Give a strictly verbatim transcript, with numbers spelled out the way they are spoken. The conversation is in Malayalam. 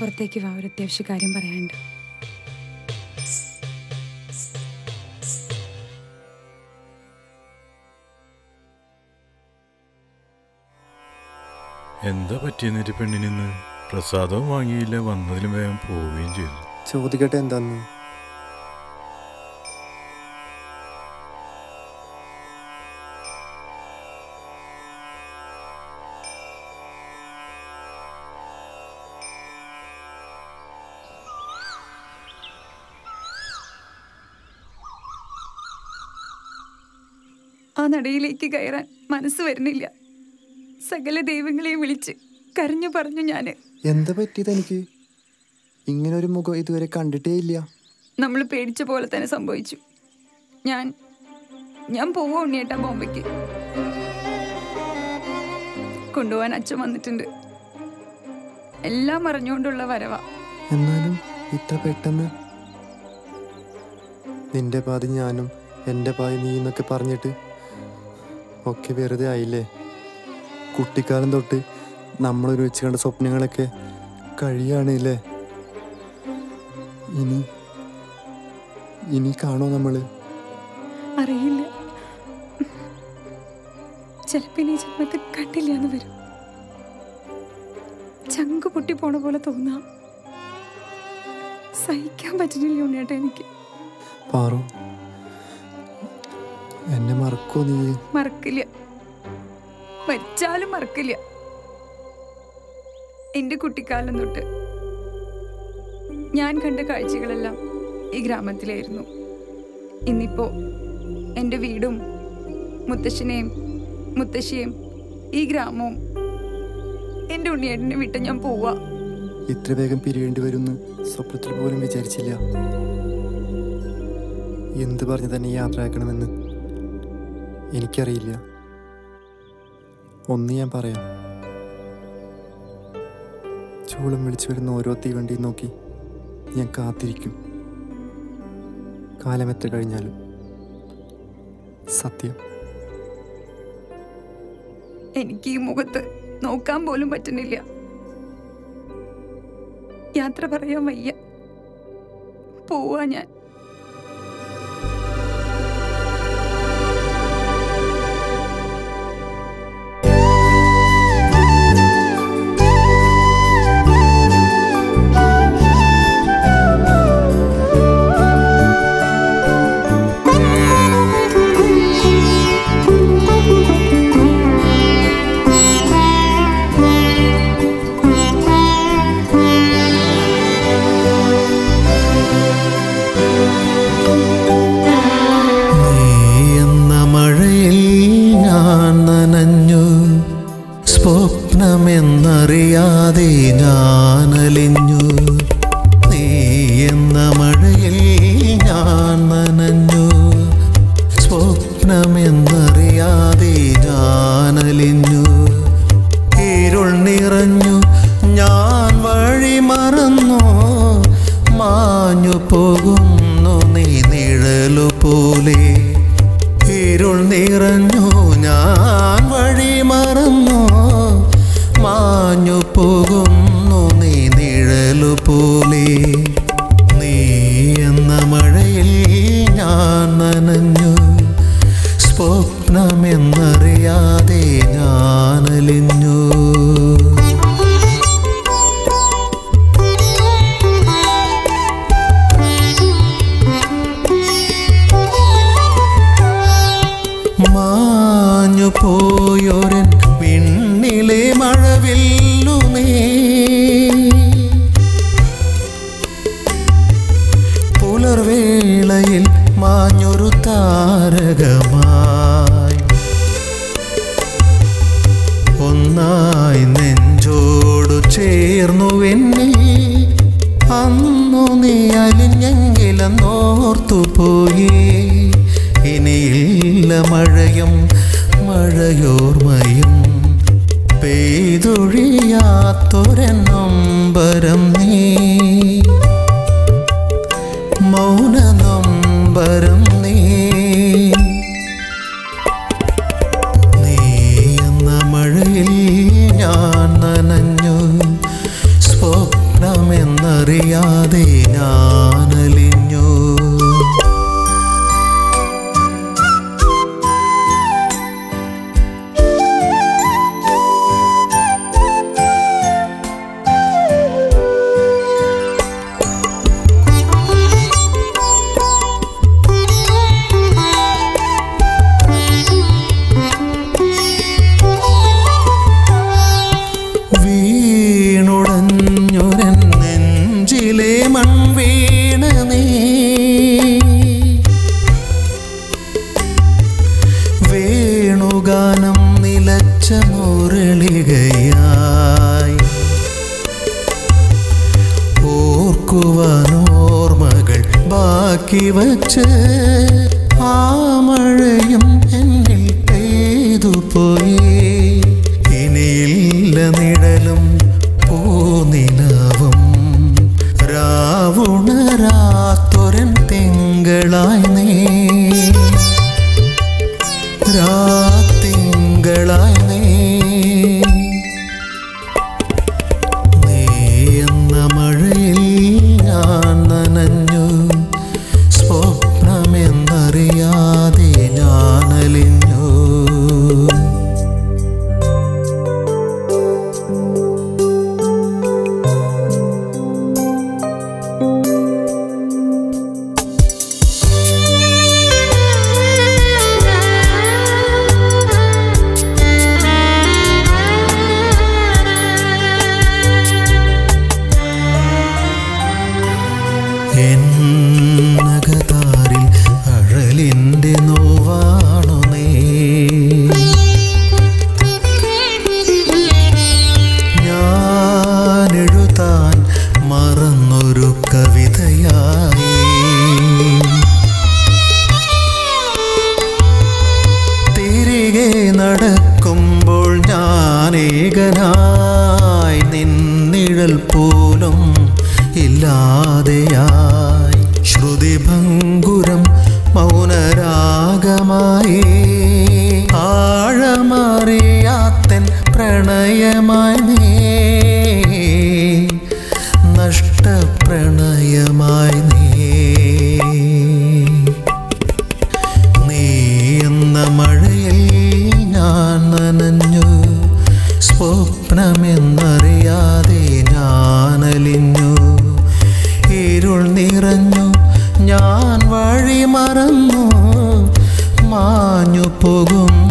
പുറത്തേക്ക് വാ, ഒരു അത്യാവശ്യ കാര്യം പറയാനുണ്ട്. എന്താ പറ്റിയെന്നിട്ട് പെണ്ണിനിന്ന്? പ്രസാദവും വാങ്ങിയില്ല, വന്നതിലും വേഗം പോവുകയും ചെയ്തു. ചോദിക്കട്ടെ എന്താന്ന്? ആ നടയിലേക്ക് കയറാൻ മനസ്സ് വരുന്നില്ല. സകല ദൈവങ്ങളെയും വിളിച്ച് കരഞ്ഞു പറഞ്ഞു ഞാൻ. എന്താ പറ്റിയത് എനിക്ക്? ഇങ്ങനെ ഒരു മുഖം ഇതുവരെ കണ്ടിട്ടേ ഇല്ല. നമ്മൾ പേടിച്ച പോലെ തന്നെ സംഭവിച്ചു. ഞാൻ ഞാൻ പോവാ ഉണ്ണിയേട്ടാ, ബോംബെക്ക് കൊണ്ടുപോകാൻ അച്ഛൻ വന്നിട്ടുണ്ട്. എല്ലാം അറിഞ്ഞുകൊണ്ടുള്ള വരവാ. എന്നാലും ഇത്ര പെട്ടെന്ന് നിന്റെ പാതി ഞാനും എൻ്റെ പാതി നീ എന്നൊക്കെ പറഞ്ഞിട്ട് ഒക്കെ വെറുതെ ആയില്ലേ? കുട്ടിക്കാലം തൊട്ട് നമ്മളൊരുമിച്ച് കണ്ട സ്വപ്നങ്ങളൊക്കെ കഴിയാണില്ലേ? ഇനി ഇനി കാണോ നമ്മള്? അറിയില്ല, ചിലപ്പോ ഇനി ജന്മത്തിൽ കണ്ടില്ല എന്ന് വരും. ചങ്ക് പൊട്ടി പോണ പോലെ തോന്നാം. സഹിക്കാൻ പറ്റുന്നില്ല ഉണ്ണിയേട്ടാ എനിക്ക്. പാറു എന്നെ മറക്കോ? നീ മറക്കില്ല, മരിച്ചാലും മറക്കില്ല. എന്റെ കുട്ടിക്കാലം തൊട്ട് ഞാൻ കണ്ട കാഴ്ചകളെല്ലാം ഈ ഗ്രാമത്തിലായിരുന്നു. ഇന്നിപ്പോ എൻ്റെ വീടും മുത്തശ്ശനെയും മുത്തശ്ശിയെയും ഈ ഗ്രാമവും എൻ്റെ ഉണ്ണിയേട്ടനെ വിട്ട് ഞാൻ പോവാ. ഇത്ര വേഗം പിരിയേണ്ടി വരുമെന്ന് സ്വപ്നത്തിൽ പോലും വിചാരിച്ചില്ല. എന്ത് പറഞ്ഞു തന്നെ യാത്രയാക്കണമെന്ന് എനിക്കറിയില്ല. ഒന്ന് ഞാൻ പറയാം, ചൂളം വിളിച്ചു വരുന്ന ഓരോ തീവണ്ടി നോക്കി ഞാൻ കാത്തിരിക്കും, കാലമെത്ര കഴിഞ്ഞാലും. സത്യം, എനിക്ക് ഈ മുഖത്ത് നോക്കാൻ പോലും പറ്റുന്നില്ല. യാത്ര പറയാൻ വയ്യ, പോവാ ഞാൻ. വേണുഗാനം നിലച്ച മുരളികയായി ഓർക്കുവാനോർമ്മകൾ ബാക്കി വച്ച് ആ മഴയും എന്നിൽ പെയ്തു പോയി. ഇനിയില്ല നിഴലും പൂനിലാവും രാവുണരാത്തൊരൻ തിങ്കളായി നീ തിങ്കളായി നീ നീ എന്ന മഴയിൽ ഞാൻ നനഞ്ഞു. സ്വപ്നമെന്നറിയാതെ ഞാനലിഞ്ഞു. എന്നകതാരിൽ അഴലിൻ്റെ നോവാണു നീ. ഞാനെഴുതാൻ മറന്നൊരു കവിതയായി തിരികെ നടക്കുമ്പോൾ ഞാനേകനായി നിന്നിഴൽ പോലും ഇല്ലാതെയായി. ശ്രുതിഭംഗുരം മൗനരാഗമായി ആഴമറിയാത്തൻ പ്രണയമായി നീ നഷ്ടപ്രണയമായി നീ. നീ എന്ന മഴയിൽ ഞാൻ നനഞ്ഞു. സ്വപ്നമെന്നറിയാതെ ഞാനലിഞ്ഞു. ഇരുൾ നിറഞ്ഞു ഞാൻ വഴി മറന്നു മാഞ്ഞു പോകും.